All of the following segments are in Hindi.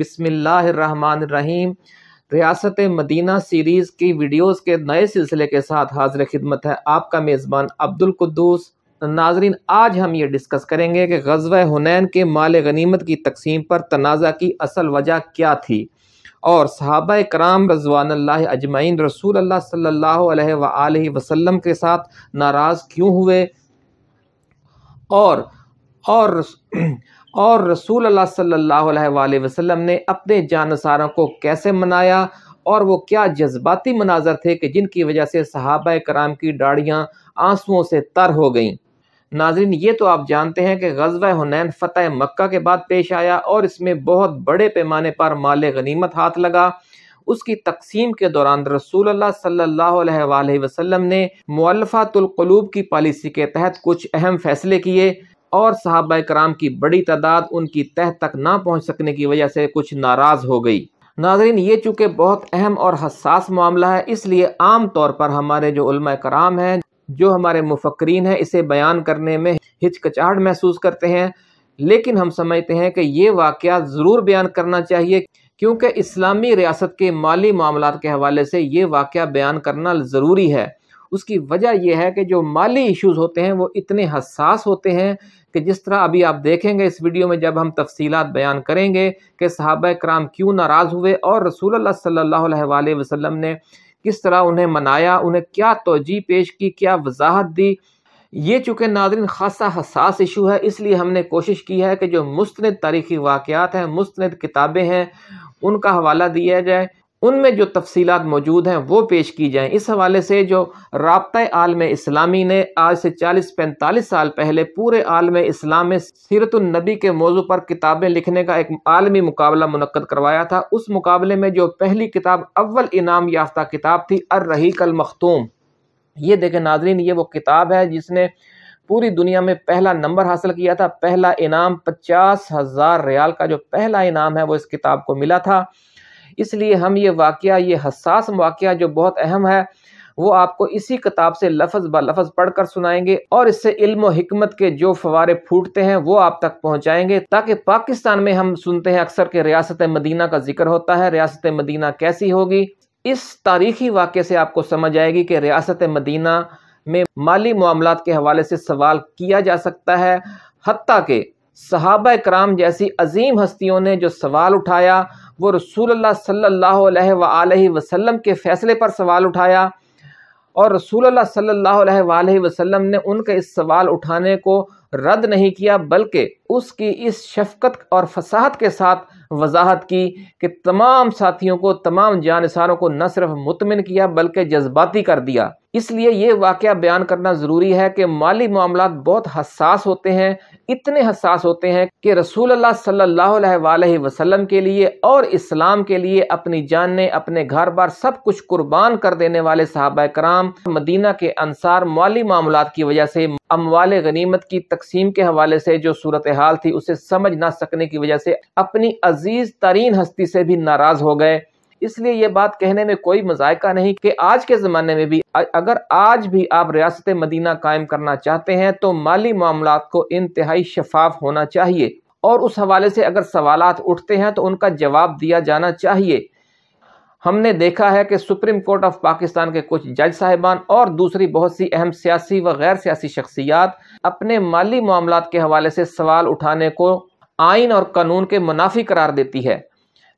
बिस्मिल्लाहिर्रहमानिर्रहीम। रियासत मदीना सीरीज़ की वीडियोस के नए सिलसिले के साथ हाजिर खिदमत है आपका मेज़बान अब्दुल कुदूस। नाजरीन, आज हम ये डिस्कस करेंगे कि ग़ज़वा-ए-हुनैन के माल गनीमत की तकसीम पर तनाज़ा की असल वजह क्या थी और साहबा-ए-किराम रज़वानुल्लाह अजमईन रसूल अल्लाह सल्लल्लाहु अलैहि वसल्लम के साथ नाराज़ क्यों हुए और रसूल अल्लाह सल्लल्लाहु अलैहि वसल्लम ने अपने जानसारों को कैसे मनाया और वो क्या जज्बाती मनाजर थे कि जिनकी वजह से सहाबा-ए-किराम की दाढ़ियाँ आंसुओं से तर हो गईं। नाज़रीन, ये तो आप जानते हैं कि ग़ज़वा-ए-हुनैन फ़तह मक्का के बाद पेश आया और इसमें बहुत बड़े पैमाने पर माल गनीमत हाथ लगा। उसकी तकसीम के दौरान रसूलुल्लाह सल्लल्लाहु अलैहि वसल्लम ने मुअल्लफ़तुल क़ुलूब की पॉलिसी के तहत कुछ अहम फैसले किए और सहाबा-ए-किराम की बड़ी तादाद उनकी तह तक ना पहुँच सकने की वजह से कुछ नाराज़ हो गई। नाज़रीन, ये चूँकि बहुत अहम और हसास मामला है, इसलिए आम तौर पर हमारे जो उलमा-ए-किराम हैं, जो हमारे मुफक्रीन हैं, इसे बयान करने में हिचकिचाहट महसूस करते हैं, लेकिन हम समझते हैं कि ये वाक़या ज़रूर बयान करना चाहिए क्योंकि इस्लामी रियासत के माली मामलात के हवाले से ये वाक़या बयान करना ज़रूरी है। उसकी वजह यह है कि जो माली इश्यूज़ होते हैं वो इतने हसास होते हैं कि जिस तरह अभी आप देखेंगे इस वीडियो में जब हम तफसीलात बयान करेंगे कि सहाबा-ए-किराम क्यों नाराज़ हुए और रसूलुल्लाह सल्लल्लाहु अलैहि वसल्लम ने किस तरह उन्हें मनाया, उन्हें क्या तोजी पेश की, क्या वजाहत दी। ये चूँकि नाज़रीन ख़ासा हसास इशू है, इसलिए हमने कोशिश की है कि जो मुस्तनद तारीख़ी वाक़यात हैं, मुस्तनद किताबें हैं, उनका हवाला दिया जाए, उनमें जो तफसीलात मौजूद हैं वो पेश की जाएँ। इस हवाले से जो राबता आलम इस्लामी ने आज से 40-45 साल पहले पूरे आलम इस्लाम में सीरतुन नबी के मौजू पर किताबें लिखने का एक आलमी मुकाबला मुनक्कद करवाया था, उस मुकाबले में जो पहली किताब अव्वल इनाम याफ्ता किताब थी अर-रहीक अल मक्तूम। ये देखें नाजरीन, ये वो किताब है जिसने पूरी दुनिया में पहला नंबर हासिल किया था। पहला इनाम 50,000 रियाल का जो पहला इनाम है वो इस किताब को मिला था। इसलिए हम ये वाक़या, ये हसास वाक़या जो बहुत अहम है, वो आपको इसी किताब से लफ्ज़ ब लफ्ज़ पढ़ कर सुनाएंगे और इससे इल्म व हिकमत के जो फवारे फूटते हैं वो आप तक पहुँचाएँगे। ताकि पाकिस्तान में हम सुनते हैं अक्सर कि रियासत मदीना का जिक्र होता है, रियासत मदीना कैसी होगी। इस तारीख़ी वाक़े से आपको समझ आएगी कि रियासत मदीना में माली मामलात के हवाले से सवाल किया जा सकता है। हत्ता के सहाबा-ए-किराम जैसी अजीम हस्तियों ने जो सवाल उठाया वो रसूलुल्लाह सल्लल्लाहु अलैहि वसल्लम के फ़ैसले पर सवाल उठाया और रसूलुल्लाह सल्लल्लाहु अलैहि वसल्लम ने उनके इस सवाल उठाने को रद्द नहीं किया, बल्कि उसकी इस शफ़क़त और फसाहत के साथ वजाहत की कि तमाम साथियों को, तमाम जानसारों को न सिर्फ मुतमिन किया बल्कि जज्बाती कर दिया। इसलिए ये वाक़या बयान करना ज़रूरी है कि माली मामलात बहुत हसास होते हैं, इतने हसास होते हैं कि रसूलुल्लाह सल्लल्लाहु अलैहि वसल्लम के लिए और इस्लाम के लिए अपनी जानें, अपने घर बार सब कुछ कुर्बान कर देने वाले सहाबा-ए-किराम, मदीना के अंसार माली मामलात की वजह से अमवाल गनीमत की तकसीम के हवाले से जो सूरत हाल थी उसे समझ ना सकने की वजह से अपनी अजीज़ तरीन हस्ती से भी नाराज़ हो गए। इसलिए ये बात कहने में कोई मज़ायका नहीं कि आज के ज़माने में भी अगर आज भी आप रियासत मदीना कायम करना चाहते हैं तो माली मामलात को इंतहाई शफाफ होना चाहिए और उस हवाले से अगर सवालात उठते हैं तो उनका जवाब दिया जाना चाहिए। हमने देखा है कि सुप्रीम कोर्ट ऑफ पाकिस्तान के कुछ जज साहिबान और दूसरी बहुत सी अहम सियासी व गैर सियासी शख्सियात अपने माली मामलात के हवाले से सवाल उठाने को आइन और कानून के मुनाफी करार देती है,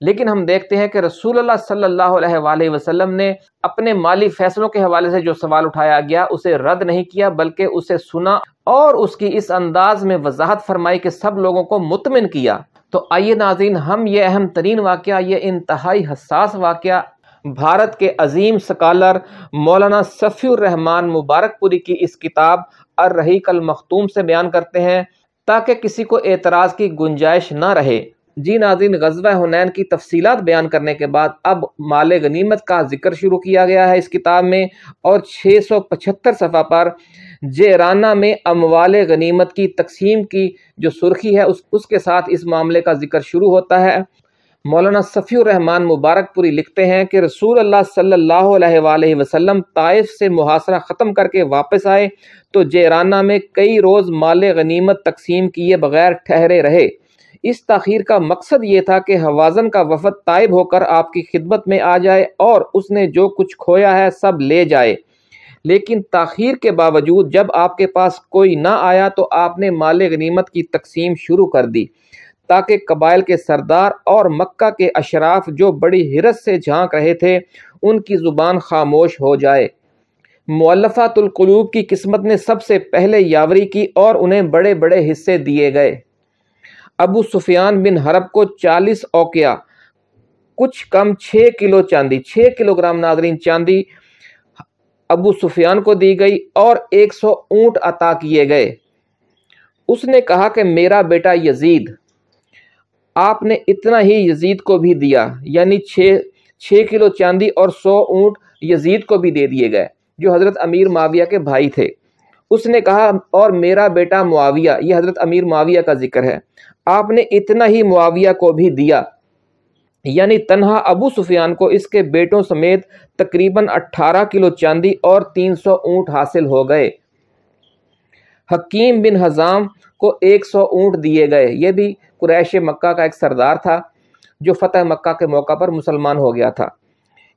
लेकिन हम देखते हैं कि रसूलुल्लाह सल्लल्लाहु अलैहि वसल्लम ने अपने माली फैसलों के हवाले से जो सवाल उठाया गया उसे रद्द नहीं किया बल्कि उसे सुना और उसकी इस अंदाज में वजाहत फरमाई कि सब लोगों को मुतमिन किया। तो आइए नाज़रीन, हम ये अहम तरीन वाक़या, ये इंतहाई हसास वाक़या भारत के अजीम स्कॉलर मौलाना सफ़ियुर रहमान मुबारकपुरी की इस किताब अर-रहीक अल मक्तूम से बयान करते हैं ताकि किसी को एतराज़ की गुंजाइश ना रहे। जी नाज़रीन, ग़ज़वा-ए-हुनैन की तफसीलात बयान करने के बाद अब माल गनीमत का जिक्र शुरू किया गया है इस किताब में और 675 सफ़ा पर जेराना में अमवाल गनीमत की तकसीम की जो सुर्खी है उसके साथ इस मामले का जिक्र शुरू होता है। मौलाना सफ़ियुर रहमान मुबारकपुरी लिखते हैं कि रसूलुल्लाह सल्लल्लाहु अलैहि वसल्लम ताइफ से मुहासरा ख़त्म करके वापस आए तो जेराना में कई रोज़ माल गनीमत तकसीम किए बग़ैर ठहरे रहे। इस ताख़ीर का मकसद ये था कि हवाज़न का वफद ताइब होकर आपकी खिदमत में आ जाए और उसने जो कुछ खोया है सब ले जाए। लेकिन ताख़ीर के बावजूद जब आपके पास कोई ना आया तो आपने माल गनीमत की तकसीम शुरू कर दी ताकि कबाइल के सरदार और मक्का के अशराफ जो बड़ी हिरस से झांक रहे थे उनकी ज़ुबान खामोश हो जाए। मुअल्लफ़तुल क़ुलूब की किस्मत ने सबसे पहले यावरी की और उन्हें बड़े बड़े हिस्से दिए गए। अबू सुफियान बिन हरब को 40 औकिया कुछ कम 6 किलो चांदी, 6 किलोग्राम नाजरीन चांदी अबू सुफियान को दी गई और 100 ऊँट अता किए गए। उसने कहा कि मेरा बेटा यजीद, आपने इतना ही यजीद को भी दिया, यानी 6 किलो चांदी और 100 ऊँट यजीद को भी दे दिए गए जो हज़रत अमीर माविया के भाई थे। उसने कहा और मेरा बेटा मुआविया, ये हज़रत अमीर माविया का जिक्र है, आपने इतना ही मुआविया को भी दिया। यानी तन्हा अबू सुफियान को इसके बेटों समेत तकरीबन 18 किलो चांदी और 300 ऊँट हासिल हो गए। हकीम बिन हज़ाम को 100 ऊँट दिए गए। ये भी कुरैश मक्का का एक सरदार था जो फ़तह मक्का के मौका पर मुसलमान हो गया था।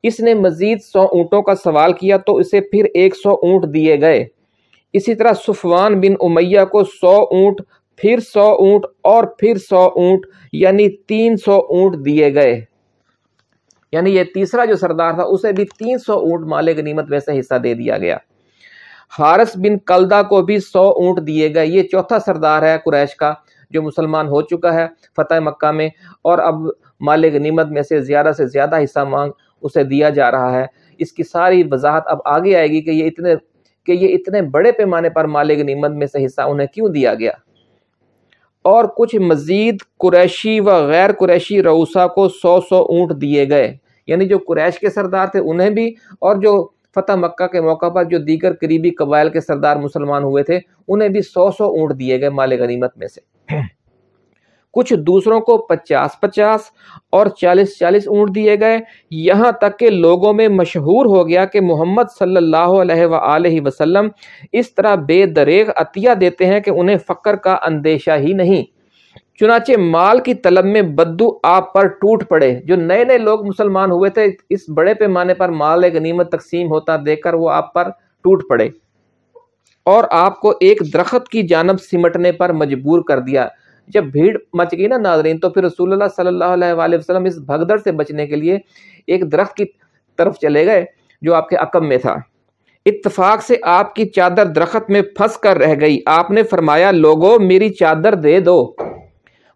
इसने मज़ीद 100 ऊँटों का सवाल किया तो इसे फिर 100 ऊँट दिए गए। इसी तरह सुफवान बिन उमैया को 100 ऊँट, फिर 100 ऊँट और फिर 100 ऊँट, यानी 300 ऊँट दिए गए। यानी ये तीसरा जो सरदार था उसे भी 300 ऊँट माले गनीमत में से हिस्सा दे दिया गया। हारस बिन कलदा को भी 100 ऊँट दिए गए। ये चौथा सरदार है कुरैश का जो मुसलमान हो चुका है फ़तह मक्का में, और अब माले गनीमत में से ज़्यादा हिस्सा मांग उसे दिया जा रहा है। इसकी सारी वजाहत अब आगे आएगी कि ये इतने बड़े पैमाने पर माले गनीमत में से हिस्सा उन्हें क्यों दिया गया। और कुछ मज़ीद कुरैशी व गैर कुरैशी रऊसा को 100 ऊँट दिए गए। यानी जो कुरैश के सरदार थे उन्हें भी, और जो फ़तह मक्का के मौका पर जो दीगर करीबी कबाइल के सरदार मुसलमान हुए थे उन्हें भी 100 ऊँट दिए गए माले गनीमत में से। कुछ दूसरों को 50-50 और 40-40 ऊँट दिए गए। यहाँ तक के लोगों में मशहूर हो गया कि मोहम्मद सल्लल्लाहु अलैहि वसल्लम इस तरह बेदरेग अतिया देते हैं कि उन्हें फ़क्र का अंदेशा ही नहीं। चुनाचे माल की तलब में बद्दू आप पर टूट पड़े। जो नए नए लोग मुसलमान हुए थे इस बड़े पैमाने पर माल गनीमत तकसीम होता देखकर वो आप पर टूट पड़े और आपको एक दरख्त की जानब सिमटने पर मजबूर कर दिया। जब भीड़ मच गई ना नाजरीन, तो फिर रसूलुल्लाह सल्लल्लाहु अलैहि वसल्लम इस भगदड़ से बचने के लिए एक दरख्त की तरफ चले गए जो आपके अकब में था। इत्तफाक से आपकी चादर दरख्त में फंस कर रह गई। आपने फरमाया, लोगो मेरी चादर दे दो।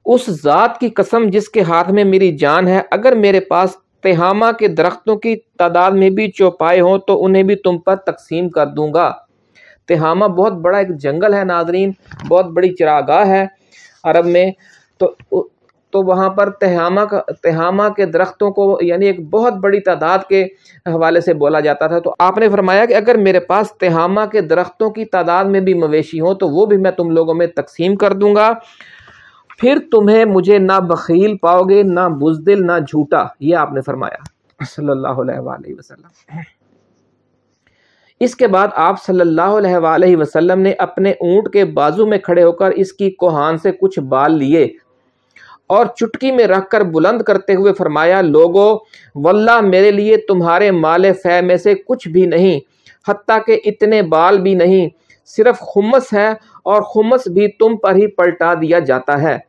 उस ज़ात की कसम जिसके हाथ में मेरी जान है, अगर मेरे पास तेहामा के दरख्तों की तादाद में भी चौपाए हों तो उन्हें भी तुम पर तकसीम कर दूंगा। तेहामा बहुत बड़ा एक जंगल है नाजरीन, बहुत बड़ी चिरागाह है अरब में। तो वहाँ पर तेहामा के दरख्तों को यानी एक बहुत बड़ी तादाद के हवाले से बोला जाता था। तो आपने फरमाया कि अगर मेरे पास तेहामा के दरख्तों की तादाद में भी मवेशी हों तो वो भी मैं तुम लोगों में तकसीम कर दूँगा। फिर तुम्हें मुझे ना बखील पाओगे, ना बुजदिल, ना झूठा। ये आपने फरमाया सल्लल्लाहु अलैहि वसल्लम। इसके बाद आप सल्लल्लाहु अलैहि वसल्लम ने अपने ऊँट के बाजू में खड़े होकर इसकी कोहान से कुछ बाल लिए और चुटकी में रखकर बुलंद करते हुए फरमाया, लोगो वल्लाह मेरे लिए तुम्हारे माले फै में से कुछ भी नहीं, हत्ता के इतने बाल भी नहीं, सिर्फ खुम्मस है और खुम्मस भी तुम पर ही पलटा दिया जाता है।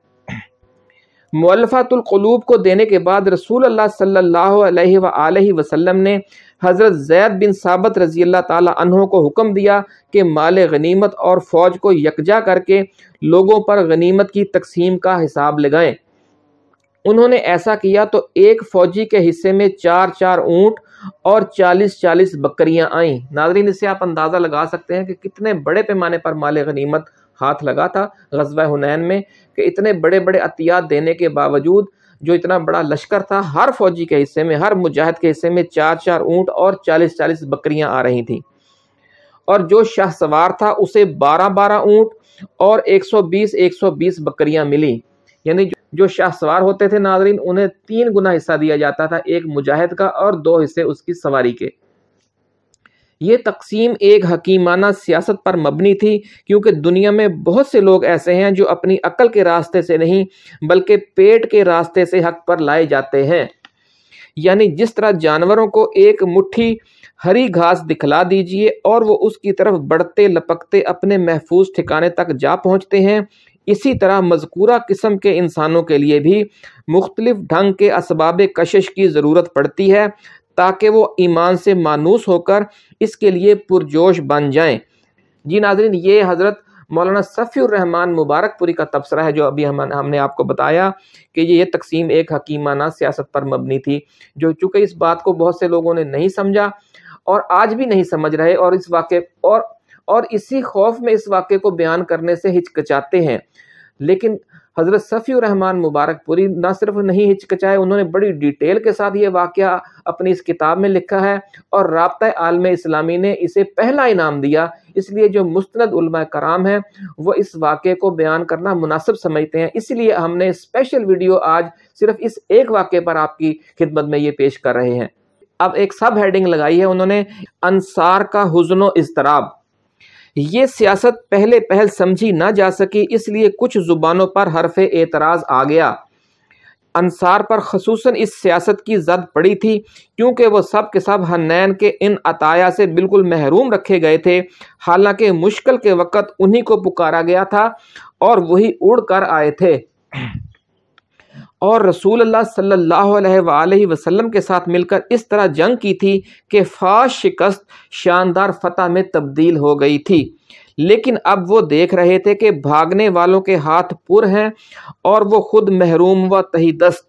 मुअल्लफ़तुल क़ुलूब को देने के बाद रसूलुल्लाह सल्लल्लाहु अलैहि वसल्लम ने हज़रत जैद बिन सबत रज़ी अल्लाह ताला अन्हों को हुक्म दिया कि माल गनीमत और फ़ौज को यकजा करके लोगों पर गनीमत की तकसीम का हिसाब लगाएं। उन्होंने ऐसा किया तो एक फ़ौजी के हिस्से में 4-4 ऊँट और 40-40 बकरियाँ आईं। नाज़रीन, इससे आप अंदाज़ा लगा सकते हैं कि कितने बड़े पैमाने पर माल गनीमत हाथ लगा था ग़ज़वा-ए-हुनैन में, कि इतने बड़े बड़े अतियात देने के बावजूद जो इतना बड़ा लश्कर था, हर फ़ौजी के हिस्से में, हर मुजाहिद के हिस्से में 4-4 ऊँट और 40-40 बकरियाँ आ रही थीं। और जो शाह सवार था उसे 12-12 ऊँट और 120-120 बकरियाँ मिली। यानी जो शाह सवार होते थे नाजरीन उन्हें 3 गुना हिस्सा दिया जाता था, 1 मुजाहिद का और 2 हिस्से उसकी सवारी के। ये तकसीम एक हकीमाना सियासत पर मबनी थी, क्योंकि दुनिया में बहुत से लोग ऐसे हैं जो अपनी अकल के रास्ते से नहीं बल्कि पेट के रास्ते से हक पर लाए जाते हैं। यानी जिस तरह जानवरों को एक मुट्ठी हरी घास दिखला दीजिए और वो उसकी तरफ बढ़ते लपकते अपने महफूज ठिकाने तक जा पहुँचते हैं, इसी तरह मज़कूरा किस्म के इंसानों के लिए भी मुख्तलिफ़ ढंग के असबाब कशिश की ज़रूरत पड़ती है ताकि वो ईमान से मानूस होकर इसके लिए पुरजोश बन जाएँ। जी नाज़रीन, ये हज़रत मौलाना सफ़ियुर रहमान मुबारकपुरी का तबसरा है जो अभी हमने आपको बताया कि ये तकसीम एक हकीमाना सियासत पर मबनी थी, जो चूँकि इस बात को बहुत से लोगों ने नहीं समझा और आज भी नहीं समझ रहे और इस वाक़े और इसी खौफ में इस वाक़े को बयान करने से हिचकिचाते हैं। लेकिन हज़रत सफ़ियुर रहमान मुबारकपुरी ना सिर्फ नहीं हिचकिचाए, उन्होंने बड़ी डिटेल के साथ ये वाक़या अपनी इस किताब में लिखा है और राबता आलम इस्लामी ने इसे पहला इनाम दिया। इसलिए जो मुस्तनद उलमा कराम हैं वो इस वाक़े को बयान करना मुनासिब समझते हैं, इसलिए हमने स्पेशल वीडियो आज सिर्फ इस एक वाक़े पर आपकी खिदमत में ये पेश कर रहे हैं। अब एक सब हेडिंग लगाई है उन्होंने, अंसार का हुज़्न इज़्तिराब। ये सियासत पहले पहल समझी ना जा सकी, इसलिए कुछ ज़ुबानों पर हरफ़े एतराज़ आ गया। अंसार पर ख़ुसूसन इस सियासत की ज़द पड़ी थी क्योंकि वो सब के सब हुनैन के इन अताया से बिल्कुल महरूम रखे गए थे। हालांकि मुश्किल के वक़्त उन्हीं को पुकारा गया था और वही उड़ कर आए थे और रसूलुल्लाह सल्लल्लाहु अलैहि वसल्लम के साथ मिलकर इस तरह जंग की थी कि फाश शिकस्त शानदार फतह में तब्दील हो गई थी। लेकिन अब वो देख रहे थे कि भागने वालों के हाथ पुर हैं और वो खुद महरूम व तहीदस्त।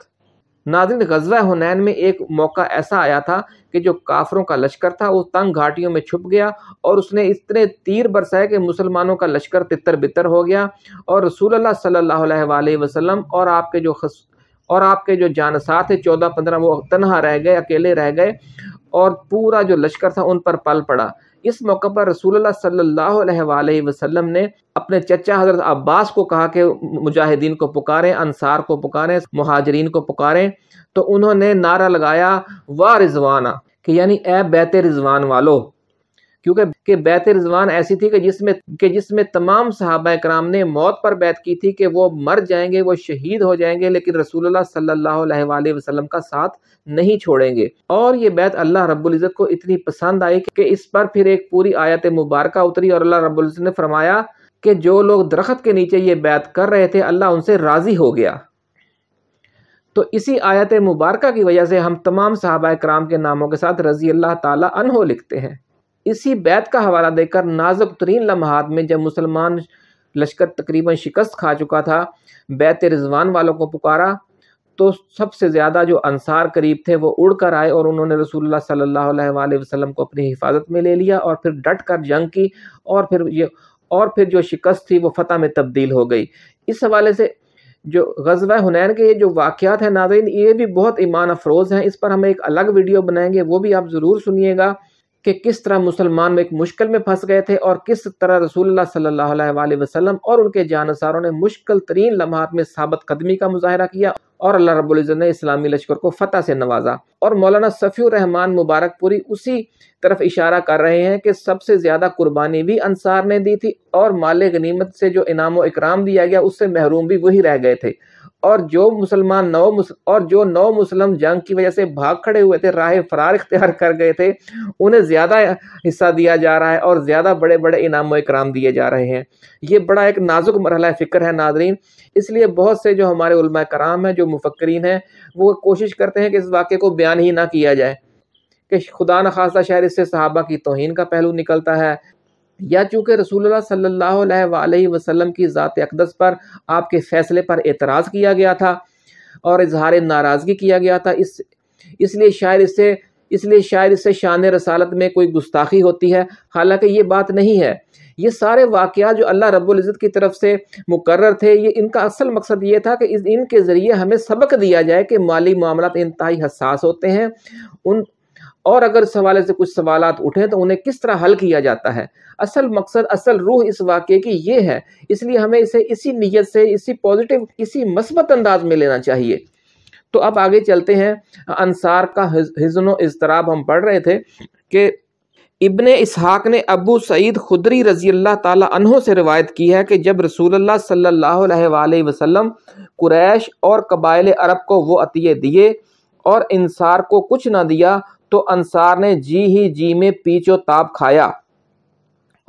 नाज़रीन, ग़ज़वा-ए-हुनैन में एक मौका ऐसा आया था कि जो काफरों का लश्कर था वो तंग घाटियों में छुप गया और उसने इतने तीर बरसाए कि मुसलमानों का लश्कर तितर बितर हो गया और रसूलुल्लाह सल्लल्लाहु अलैहि वसल्लम और आपके जो जानसार थे 14-15 वो तन्हा रह गए, अकेले रह गए और पूरा जो लश्कर था उन पर पल पड़ा। इस मौके पर रसूलुल्लाह सल्लल्लाहु अलैहि वसल्लम ने अपने चचा हज़रत अब्बास को कहा कि मुजाहिदीन को पुकारें, अंसार को पुकारें, मुहाजरीन को पुकारें। तो उन्होंने नारा लगाया वाह रिजवाना, कि यानी ए बैत रजवान वालो, क्योंकि बैत रजवान ऐसी थी कि जिसमें तमाम साहबा-ए-किराम ने मौत पर बैत की थी कि वो मर जाएंगे, वो शहीद हो जाएंगे, लेकिन रसूलुल्लाह सल्लल्लाहु अलैहि वसल्लम का साथ नहीं छोड़ेंगे। और ये बैत अल्लाह रब्बुल इज़्ज़त को इतनी पसंद आई कि इस पर फिर एक पूरी आयत मुबारक उतरी और अल्लाह रब्बुल इज़्ज़त ने फरमाया कि जो लोग दरख्त के नीचे ये बैत कर रहे थे अल्लाह उनसे राज़ी हो गया। तो इसी आयत मुबारक की वजह से हम तमाम साहबा-ए-किराम के नामों के साथ रज़ी अल्लाह ताला अन्हो लिखते हैं। इसी बैत का हवाला देकर नाजुक तरीन लम्हात में जब मुसलमान लश्कर तकरीबन शिकस्त खा चुका था, बैत रिजवान वालों को पुकारा तो सबसे ज़्यादा जो अंसार करीब थे वो उड़ कर आए और उन्होंने रसूलुल्लाह सल्लल्लाहु अलैहि वसल्लम को अपनी हिफाजत में ले लिया और फिर डट कर जंग की और फिर जो शिकस्त थी वो फतह में तब्दील हो गई। इस हवाले से जो ग़ज़वा-ए-हुनैन के ये जो वाक़यात हैं नाज़रीन, ये भी बहुत ईमान अफरोज़ हैं। इस पर हम एक अलग वीडियो बनाएंगे, वो भी आप ज़रूर सुनिएगा कि किस तरह मुसलमान में एक मुश्किल में फंस गए थे और किस तरह रसूलुल्लाह सल्लल्लाहु अलैहि वसल्लम और उनके जानसारों ने मुश्किल तरीन लम्हात में साबित कदमी का मुजाहरा किया और अल्लाह रब्बुल इज़्ज़त ने इस्लामी लश्कर को फ़तह से नवाजा। और मौलाना सफ़ियुर रहमान मुबारकपुरी उसी तरफ इशारा कर रहे हैं कि सबसे ज़्यादा कुर्बानी भी अंसार ने दी थी और माल गनीमत से जो इनाम व इकराम दिया गया उससे महरूम भी वही रह गए थे। और जो नौ मुसलम जंग की वजह से भाग खड़े हुए थे, राह फरार इख्तियार कर गए थे, उन्हें ज़्यादा हिस्सा दिया जा रहा है और ज़्यादा बड़े बड़े इनाम व इकराम दिए जा रहे हैं। ये बड़ा एक नाजुक मरहला फ़िक्र है नाज़रीन। इसलिए बहुत से जो हमारे उलमा कराम हैं, जो मुफक्करीन हैं, वो कोशिश करते हैं कि इस वाक़े को बयान ही ना किया जाए कि खुदा न खासा शायद इससे सहाबा की तौहीन का पहलू निकलता है, या चूँकि रसूलुल्लाह सल्लल्लाहु अलैहि वसल्लम की ज़ात अक़दस पर आपके फ़ैसले पर एतराज़ किया गया था और इजहार नाराज़गी किया गया था, इसलिए शायद इससे शान रसालत में कोई गुस्ताखी होती है। हालांकि ये बात नहीं है। ये सारे वाक़या जो अल्लाह रब्बुल इज़्ज़त की तरफ से मुकर्रर थे, ये इनका असल मकसद ये था कि इनके ज़रिए हमें सबक दिया जाए कि माली मामलात इंतहाई हसास होते हैं और अगर इस हवाले से कुछ सवालात उठें तो उन्हें किस तरह हल किया जाता है। असल मकसद, असल रूह इस वाक़े की ये है, इसलिए हमें इसे इसी नीयत से, इसी पॉजिटिव, इसी मस्बत अंदाज में लेना चाहिए। तो अब आगे चलते हैं। अंसार का हुज़्न-ओ-इज़्तिराब हम पढ़ रहे थे कि इब्ने इसहाक़ ने अबू सईद खुदरी रज़ियल्लाहु ताला अन्हो से रिवायत की है कि जब रसूलुल्लाह सल्लल्लाहु अलैहि वसल्लम कुरैश और कबाइल अरब को वो अतिये दिए और अंसार को कुछ ना दिया तो अंसार ने जी ही जी में पीछो ताप खाया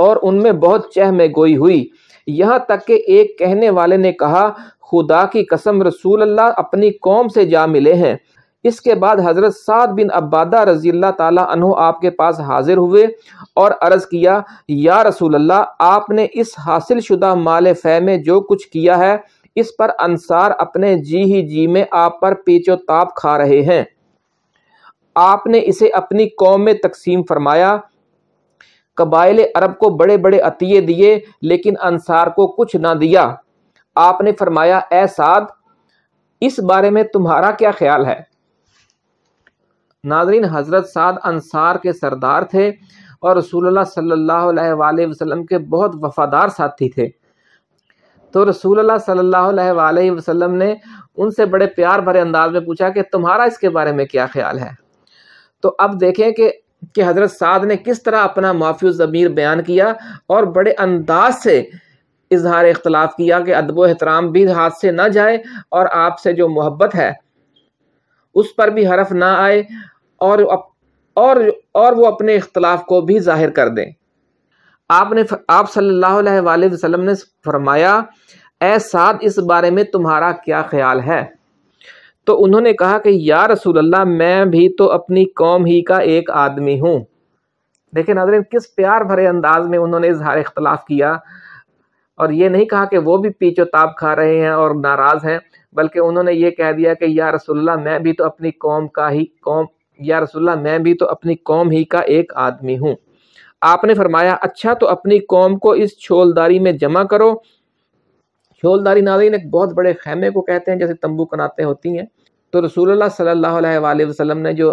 और उनमें बहुत चहमेगोई हुई। यहाँ तक कि एक कहने वाले ने कहा, खुदा की कसम रसूलुल्लाह अपनी कौम से जा मिले हैं। इसके बाद हज़रत साद बिन अब्दा रज़ियल्लाहु ताला अन्हो आपके पास हाजिर हुए और अर्ज़ किया, या रसूलल्लाह, आपने इस हासिल शुदा माल फै में जो कुछ किया है इस पर अंसार अपने जी ही जी में आप पर पेचो ताप खा रहे हैं, आपने इसे अपनी कौम में तकसीम फरमाया, कबाइल अरब को बड़े बड़े अतिये दिए लेकिन अंसार को कुछ ना दिया। आपने फरमाया, ए साद, इस बारे में तुम्हारा क्या ख्याल है? नाज़रीन, हज़रत साद अंसार के सरदार थे और रसूलुल्लाह सल्लल्लाहु अलैहि वसल्लम के बहुत वफ़ादार साथी थे, तो रसूलुल्लाह सल्लल्लाहु अलैहि वसल्लम ने उनसे बड़े प्यार भरे अंदाज में पूछा कि तुम्हारा इसके बारे में क्या ख्याल है। तो अब देखें कि हज़रत साद ने किस तरह अपना माफ़ियुज़ ज़मीर बयान किया और बड़े अंदाज से इजहार इख्तलाफ किया कि अदब एहतराम भी हाथ से ना जाए और आपसे जो मोहब्बत है उस पर भी हरफ ना आए और वो अपने इख्तलाफ को भी जाहिर कर दें। आप सल्लल्लाहु अलैहि वसल्लम ने फरमाया, ए साद, इस बारे में तुम्हारा क्या ख्याल है? तो उन्होंने कहा कि या रसूलल्लाह, मैं भी तो अपनी कौम ही का एक आदमी हूँ। देखिए नाज़रीन, किस प्यार भरे अंदाज में उन्होंने इजहार इख्तलाफ किया और ये नहीं कहा कि वो भी पीछो ताप खा रहे हैं और नाराज़ हैं, बल्कि उन्होंने ये कह दिया कि या रसूलल्लाह, मैं भी तो अपनी कौम ही का एक आदमी हूँ। आपने फरमाया, अच्छा, तो अपनी कौम को इस छोलदारी में जमा करो। छोलदारी नाज़रीन एक बहुत बड़े खैमे को कहते हैं, जैसे तंबू कनाते होती हैं। तो रसूलल्लाह सल्लल्लाहु अलैहि वसल्लम ने जो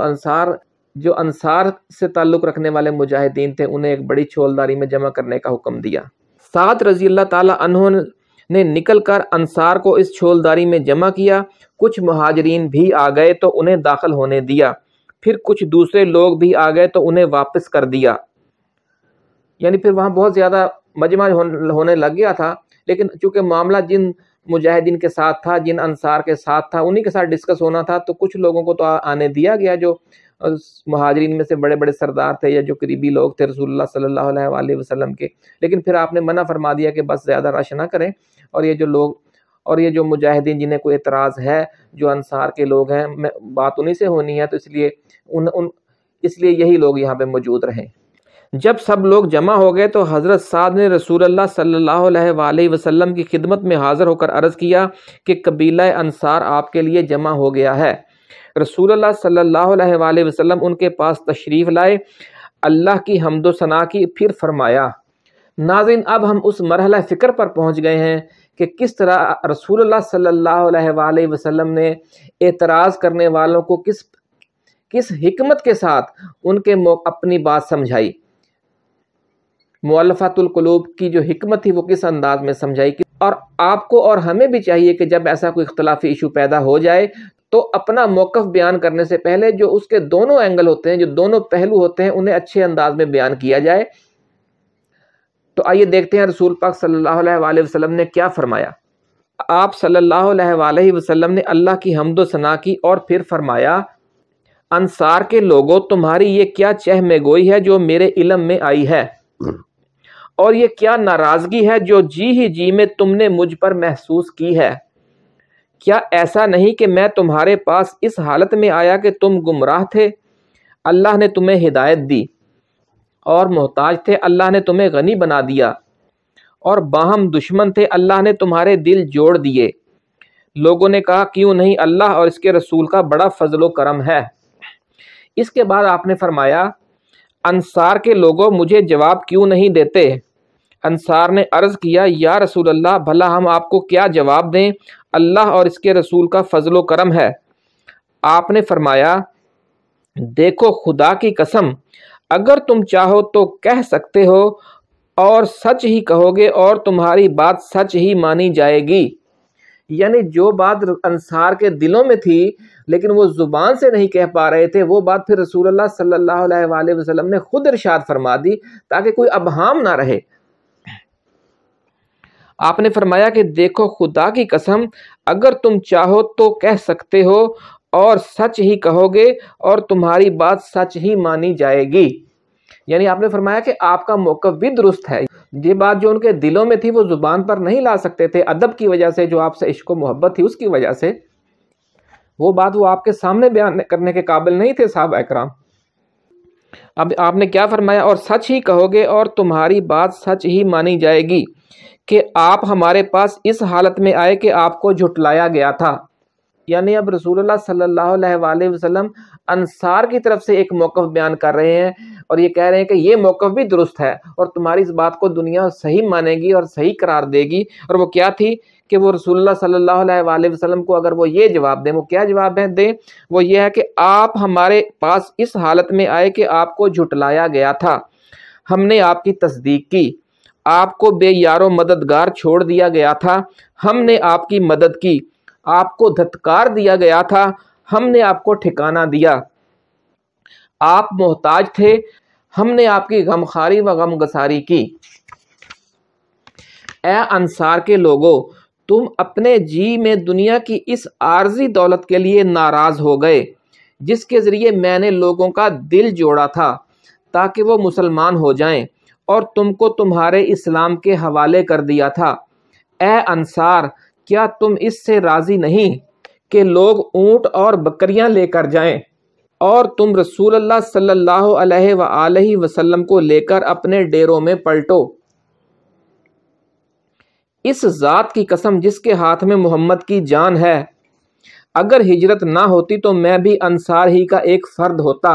अंसार से ताल्लुक़ रखने वाले मुजाहिदीन थे, उन्हें एक बड़ी छोलदारी में जमा करने का हुक्म दिया। साद रज़ियल्लाहु ताला अन्हो ने निकलकर अंसार को इस छोलदारी में जमा किया। कुछ मुहाजिरीन भी आ गए तो उन्हें दाखिल होने दिया, फिर कुछ दूसरे लोग भी आ गए तो उन्हें वापस कर दिया। यानी फिर वहाँ बहुत ज़्यादा मजमा होने लग गया था, लेकिन चूँकि मामला जिन मुजाहिदीन के साथ था, जिन अंसार के साथ था, उन्हीं के साथ डिस्कस होना था, तो कुछ लोगों को तो आने दिया गया जो महाजरीन में से बड़े बड़े सरदार थे या जो करीबी लोग थे रसूलुल्लाह सल्लल्लाहु अलैहि वसल्लम के। लेकिन फिर आपने मना फरमा दिया कि बस ज़्यादा रश ना करें, और ये जो मुजाहिदीन जिन्हें कोई एतराज़ है, जो अंसार के लोग हैं, बात उन्हीं से होनी है, तो इसलिए यही लोग यहाँ पर मौजूद रहे। जब सब लोग जमा हो गए तो हज़रत साद ने रसूलुल्लाह सल्लल्लाहु अलैहि वसल्लम की खिदमत में हाज़िर होकर अर्ज़ किया कि कबीला अंसार आपके लिए जमा हो गया है। रसूलुल्लाह सल्लल्लाहु अलैहि वसल्लम उनके पास तशरीफ़ लाए, अल्लाह की हम्दो सना की, फिर फरमाया। नाज़रीन, अब हम उस मरहला फ़िक्र पर पहुँच गए हैं कि किस तरह रसूलुल्लाह सल्लल्लाहु अलैहि वसल्लम ने एतराज़ करने वालों को किस हिकमत के साथ उनके अपनी बात समझाई। मुअल्लफ़तुल क़ुलूब की जो हिकमत थी वो किस अंदाज में समझाई। और आपको और हमें भी चाहिए कि जब ऐसा कोई इख्तलाफी इशू पैदा हो जाए तो अपना मौक़िफ़ बयान करने से पहले जो उसके दोनों एंगल होते हैं, जो दोनों पहलू होते हैं, उन्हें अच्छे अंदाज में बयान किया जाए। तो आइए देखते हैं रसूल पाक सल्लल्लाहु अलैहि वसल्लम ने क्या फरमाया। आप सल्लल्लाहु अलैहि वसल्लम ने अल्लाह की हम्दो सना की और फिर फरमाया, अंसार के लोगों, तुम्हारी ये क्या चहमेगोई है जो मेरे इलम में आई है, और ये क्या नाराज़गी है जो जी ही जी में तुमने मुझ पर महसूस की है। क्या ऐसा नहीं कि मैं तुम्हारे पास इस हालत में आया कि तुम गुमराह थे, अल्लाह ने तुम्हें हिदायत दी, और मोहताज थे, अल्लाह ने तुम्हें गनी बना दिया, और बाहम दुश्मन थे, अल्लाह ने तुम्हारे दिल जोड़ दिए। लोगों ने कहा, क्यों नहीं, अल्लाह और इसके रसूल का बड़ा फजलो करम है। इसके बाद आपने फरमाया, अंसार के लोगों, मुझे जवाब क्यों नहीं देते। अंसार ने अर्ज़ किया, या रसूलल्लाह, भला हम आपको क्या जवाब दें, अल्लाह और इसके रसूल का फजलो करम है। आपने फरमाया, देखो खुदा की कसम, अगर तुम चाहो तो कह सकते हो और सच ही कहोगे और तुम्हारी बात सच ही मानी जाएगी। यानी जो बात अंसार के दिलों में थी लेकिन वो ज़ुबान से नहीं कह पा रहे थे, वो बात फिर रसूलुल्लाह सल्लल्लाहु अलैहि वसल्लम ने ख़ुद इरशाद फरमा दी ताकि कोई अबहम ना रहे। आपने फरमाया कि देखो खुदा की कसम, अगर तुम चाहो तो कह सकते हो और सच ही कहोगे और तुम्हारी बात सच ही मानी जाएगी। यानी आपने फरमाया कि आपका मौक़िफ़ भी दुरुस्त है। ये बात जो उनके दिलों में थी वो ज़ुबान पर नहीं ला सकते थे, अदब की वजह से, जो आपसे इश्क मोहब्बत थी उसकी वजह से, वो बात वो आपके सामने बयान करने के काबिल नहीं थे साहबा-ए-किराम। अब आपने क्या फरमाया, और सच ही कहोगे और तुम्हारी बात सच ही मानी जाएगी, कि आप हमारे पास इस हालत में आए कि आपको झुटलाया गया था। यानी अब रसूलुल्लाह सल्लल्लाहु अलैहि वसल्लम अंसार की तरफ से एक मौक़िफ़ बयान कर रहे हैं और ये कह रहे हैं कि ये मौक़िफ़ भी दुरुस्त है और तुम्हारी इस बात को दुनिया सही मानेगी और सही करार देगी। और वो क्या थी कि वो रसूलुल्लाह सल्लल्लाहु अलैहि वसल्लम को अगर वो ये जवाब दें, वो क्या जवाब दें, वो ये है कि आप हमारे पास इस हालत में आए कि आपको झुटलाया गया था, हमने आपकी तस्दीक की, आपको बेयारो मददगार छोड़ दिया गया था, हमने आपकी मदद की, आपको धत्कार दिया गया था, हमने आपको ठिकाना दिया, आप मोहताज थे, हमने आपकी गमखारी व गमगसारी की। ए अंसार के लोगों, तुम अपने जी में दुनिया की इस आर्जी दौलत के लिए नाराज़ हो गए जिसके ज़रिए मैंने लोगों का दिल जोड़ा था ताकि वो मुसलमान हो जाएं, और तुमको तुम्हारे इस्लाम के हवाले कर दिया था। ए अंसार, क्या तुम इससे राज़ी नहीं कि लोग ऊँट और बकरियां लेकर जाएं और तुम रसूलुल्लाह सल्लल्लाहु अलैहि वसल्लम को लेकर अपने डेरों में पलटो? इस ज़ात की कसम जिसके हाथ में मोहम्मद की जान है, अगर हिजरत ना होती तो मैं भी अंसार ही का एक फ़र्द होता।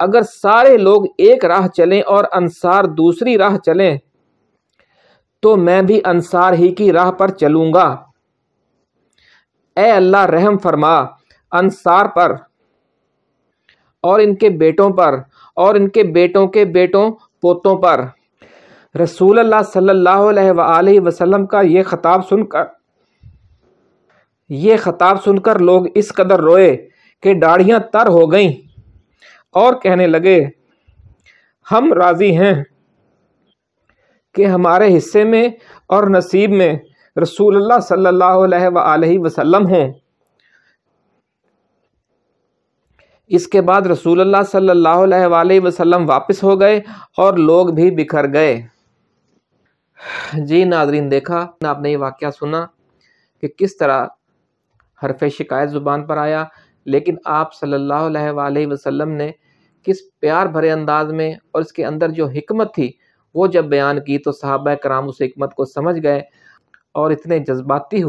अगर सारे लोग एक राह चलें और अंसार दूसरी राह चलें तो मैं भी अंसार ही की राह पर चलूँगा। ए अल्लाह, रहम फरमा अंसार पर और इनके बेटों पर और इनके बेटों के बेटों पोतों पर। रसूलुल्लाह सल्लल्लाहु अलैहि वसल्लम का ये ख़ताब सुनकर लोग इस कदर रोए कि दाढ़ियाँ तर हो गईं और कहने लगे, हम राज़ी हैं कि हमारे हिस्से में और नसीब में रसूलुल्लाह सल्लल्लाहु अलैहि वसल्लम हों। इसके बाद रसूलुल्लाह सल्लल्लाहु अलैहि वसल्लम वापस हो गए और लोग भी बिखर गए। जी नाज़रीन, देखा आपने ये वाक़या सुना कि किस तरह हरफ़ शिकायत ज़ुबान पर आया, लेकिन आप सल्लल्लाहु अलैहि वसल्लम ने किस प्यार भरे अंदाज में और इसके अंदर जो हिकमत थी वो जब बयान की तो साहबा कराम उस हिकमत को समझ गए और इतने जज्बाती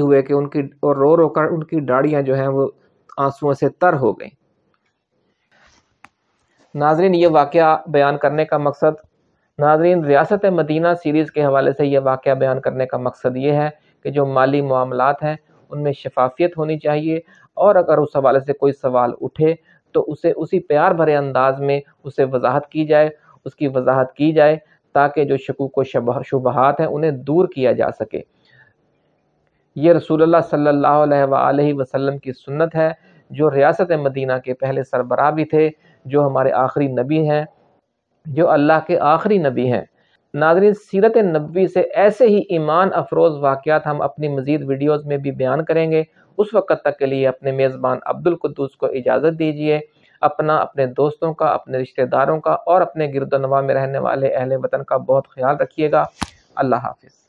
हुए कि उनकी और रो रो कर उनकी दाढ़ियाँ जो हैं वो आंसुओं से तर हो गईं। नाज़रीन, ये वाक़या बयान करने का मकसद, नाज़रीन रियासत मदीना सीरीज़ के हवाले से ये वाक़या बयान करने का मकसद ये है कि जो माली मामलात हैं उनमें शफाफियत होनी चाहिए और अगर उस हवाले से कोई सवाल उठे तो उसे उसी प्यार भरे अंदाज में उसकी वजाहत की जाए ताकि जो शकूक व शुबहात हैं उन्हें दूर किया जा सके। ये रसूलुल्लाह सल्लल्लाहु अलैहि वसल्लम की सुन्नत है जो रियासत मदीना के पहले सरबराह भी थे, जो हमारे आखिरी नबी हैं, जो अल्लाह के आखिरी नबी हैं। नाज़रीन, सीरत नबी से ऐसे ही ईमान अफरोज़ वाक़यात हम अपनी मज़ीद वीडियोज़ में भी बयान करेंगे। उस वक़्त तक के लिए अपने मेज़बान अब्दुल कुदूस को इजाज़त दीजिए। अपना, अपने दोस्तों का, अपने रिश्तेदारों का और अपने गिरदोनवा में रहने वाले अहल वतन का बहुत ख्याल रखिएगा। अल्लाह हाफ़िज़।